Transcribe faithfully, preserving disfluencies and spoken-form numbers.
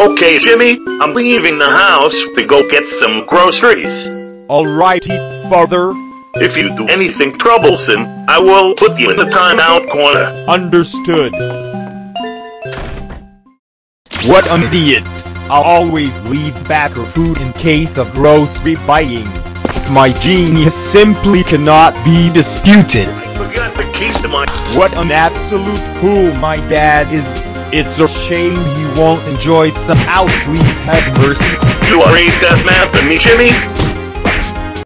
Okay, Jimmy, I'm leaving the house to go get some groceries. Alrighty, father. If you do anything troublesome, I will put you in the timeout corner. Understood. What an idiot. I'll always leave backer food in case of grocery buying. My genius simply cannot be disputed. I forgot the keys to my... What an absolute fool my dad is. It's a shame he won't enjoy some out. Please have mercy. You are a death man for me, Jimmy.